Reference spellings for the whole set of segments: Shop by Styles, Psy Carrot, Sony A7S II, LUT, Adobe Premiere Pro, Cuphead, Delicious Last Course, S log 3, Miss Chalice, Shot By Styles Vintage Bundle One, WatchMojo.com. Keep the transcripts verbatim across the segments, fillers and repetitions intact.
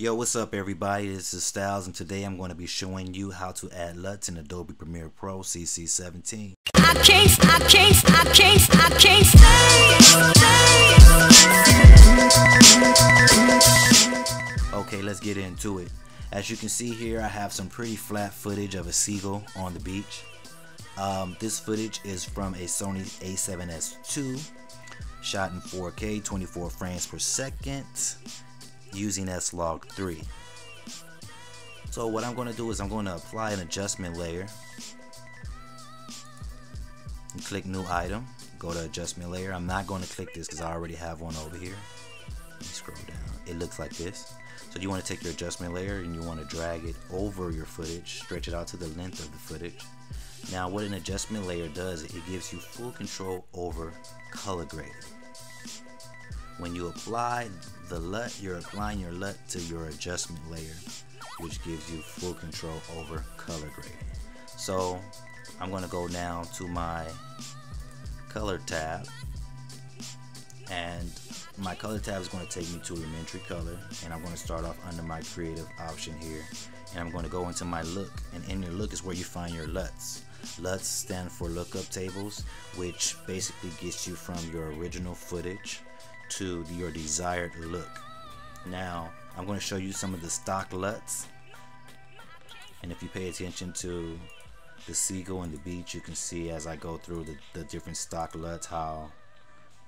Yo, what's up everybody, this is Styles and today I'm going to be showing you how to add L U Ts in Adobe Premiere Pro C C seventeen. I can't, I can't, I can't, I can't stay. Okay, let's get into it. As you can see here, I have some pretty flat footage of a seagull on the beach. Um, this footage is from a Sony A seven S two, shot in four K, twenty-four frames per second, using S log three. So what I'm going to do is I'm going to apply an adjustment layer and click new item, go to adjustment layer. I'm not going to click this because I already have one over here. Let me scroll down. It looks like this. So you want to take your adjustment layer and you want to drag it over your footage, stretch it out to the length of the footage. Now what an adjustment layer does, it gives you full control over color grading. When you apply the L U T, you're applying your L U T to your adjustment layer, which gives you full control over color grading. So I'm going to go now to my color tab, and my color tab is going to take me to elementary color, and I'm going to start off under my creative option here, and I'm going to go into my look, and in your look is where you find your L U Ts. L U Ts stand for lookup tables, which basically gets you from your original footage to your desired look. Now I'm going to show you some of the stock L U Ts, and if you pay attention to the seagull and the beach, you can see as I go through the, the different stock L U Ts how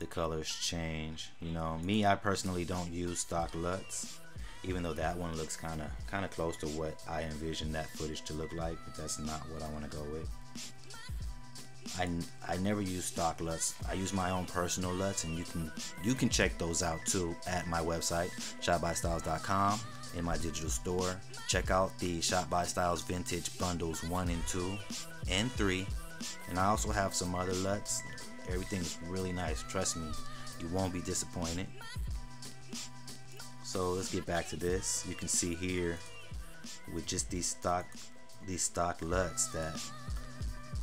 the colors change. You know me, I personally don't use stock L U Ts, even though that one looks kind of kind of close to what I envisioned that footage to look like, but that's not what I want to go with. I, I never use stock L U Ts. I use my own personal L U Ts, and you can you can check those out too at my website shop by styles dot com, in my digital store. Check out the Shot by Styles Vintage Bundles one and two and three, and I also have some other L U Ts. Everything's really nice, trust me, you won't be disappointed. So let's get back to this. You can see here with just these stock these stock L U Ts that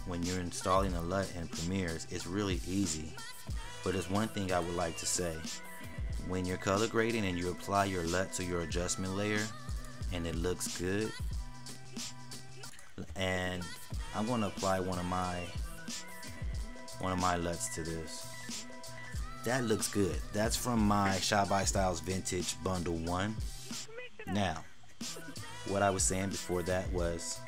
when you're installing a L U T in Premiere, it's really easy. But there's one thing I would like to say. When you're color grading and you apply your L U T to your adjustment layer and it looks good, and I'm going to apply one of my one of my L U Ts to this. That looks good. That's from my Shot by Styles Vintage Bundle One. Now, what I was saying before that was,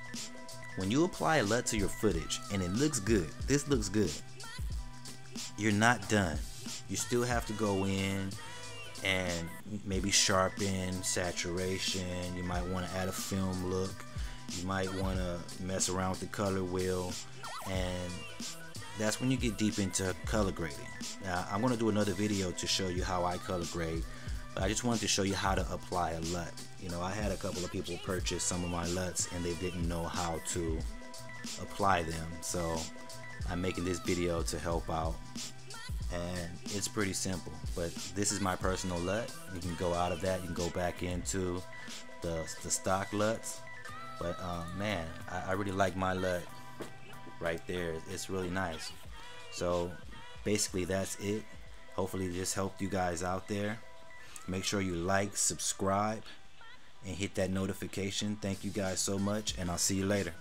when you apply a L U T to your footage and it looks good, this looks good, you're not done. You still have to go in and maybe sharpen, saturation, you might want to add a film look, you might want to mess around with the color wheel, and that's when you get deep into color grading. Now I'm going to do another video to show you how I color grade, but I just wanted to show you how to apply a L U T. You know, I had a couple of people purchase some of my L U Ts and they didn't know how to apply them. So I'm making this video to help out, and it's pretty simple. But this is my personal L U T. You can go out of that, you can go back into the, the stock L U Ts. But um, man, I, I really like my L U T right there. It's really nice. So basically that's it. Hopefully this helped you guys out there. Make sure you like, subscribe, and hit that notification. Thank you guys so much, and I'll see you later.